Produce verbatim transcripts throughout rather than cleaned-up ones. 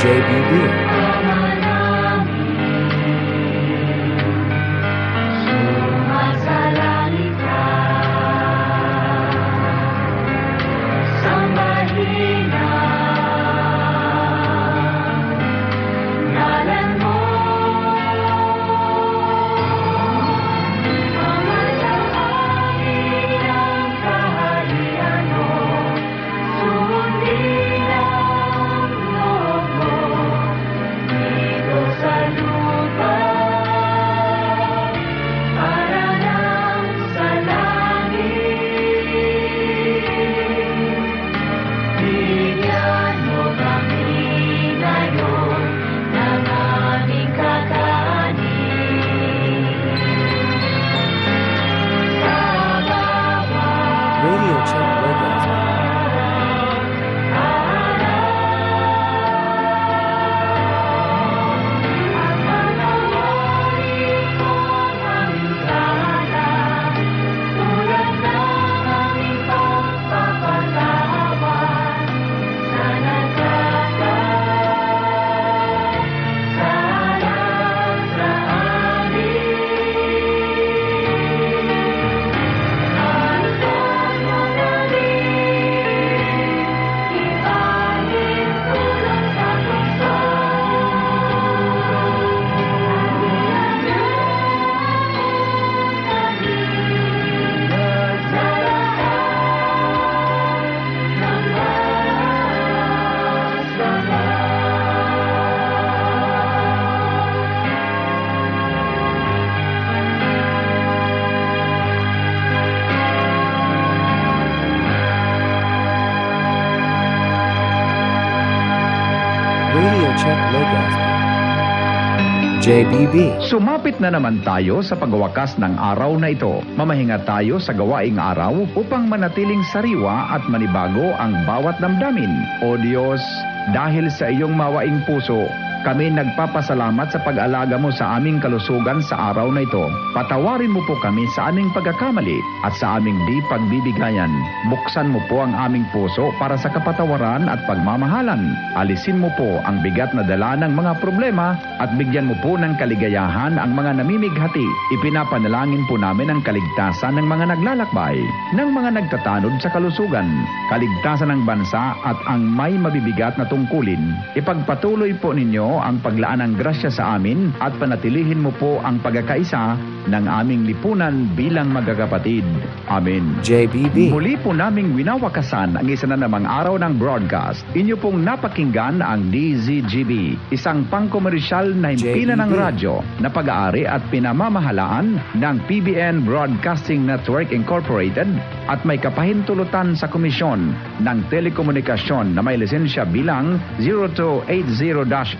J B B. J B B. Sumapit na naman tayo sa pagwakas ng araw na ito. Mamahinga tayo sa gawaing araw upang manatiling sariwa at manibago ang bawat damdamin. O Diyos, dahil sa iyong mawaing puso, kami nagpapasalamat sa pag-alaga mo sa aming kalusugan sa araw na ito. Patawarin mo po kami sa aming pagkakamali at sa aming di pagbibigayan. Buksan mo po ang aming puso para sa kapatawaran at pagmamahalan. Alisin mo po ang bigat na dala ng mga problema at bigyan mo po ng kaligayahan ang mga namimighati. Ipinapanalangin po namin ang kaligtasan ng mga naglalakbay, ng mga nagtatanod sa kalusugan, kaligtasan ng bansa at ang may mabibigat na tungkulin. Ipagpatuloy po ninyo ang paglaan ng grasya sa amin at panatilihin mo po ang pagkakaisa ng aming lipunan bilang magkakapatid. Amen. J B B. Muli po naming winawakasan ang isa na namang araw ng broadcast. Inyo pong napakinggan ang D Z G B, isang pangkomersyal na himpina ng radyo na pag-aari at pinamamahalaan ng P B N Broadcasting Network Incorporated at may kapahintulutan sa Komisyon ng Telekomunikasyon na may lisensya bilang zero two eight zero dash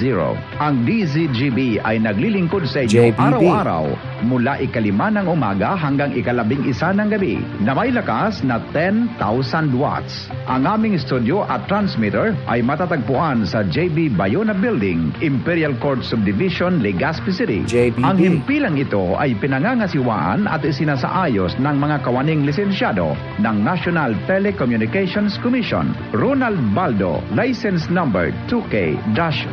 zero. Ang D Z G B ay naglilingkod sa inyo araw-araw mula ikalima ng umaga hanggang ikalabing isa ng gabi na may lakas na ten thousand watts. Ang aming studio at transmitter ay matatagpuan sa J B Bayona Building, Imperial Court Subdivision, Legazpi City. J B B. Ang himpilang ito ay pinangangasiwaan at isinasaayos ng mga kawaning lisensyado ng National Telecommunications Commission. Ronald Baldo, license number two K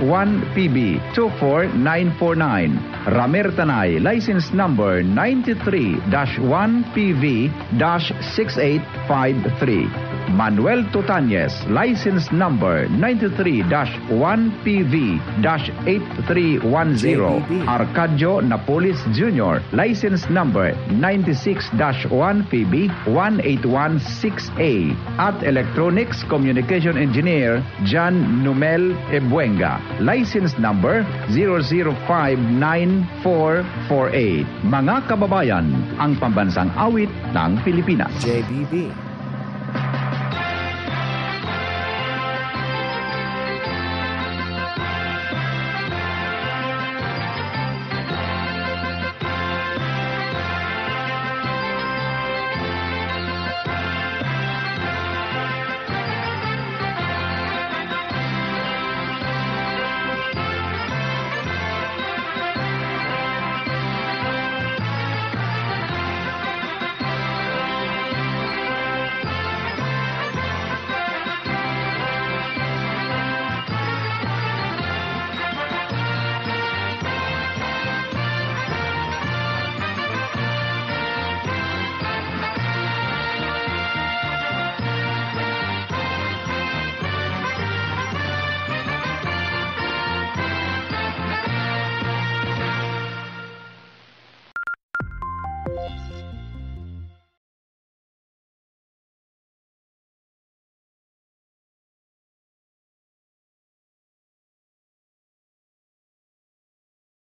one P B two four nine four nine. Ramir Tanay, license number ninety-three one P V six eight five three. Manuel Tutanyes, license number ninety-three one P V eight three one zero. Arcadio Napolis Junior, license number ninety-six one P V one eight one six A. At Electronics Communication Engineer Jan Numel Ebuenga, license number zero zero five nine four four eight. Mga kababayan, ang pambansang awit ng Pilipinas. J B B.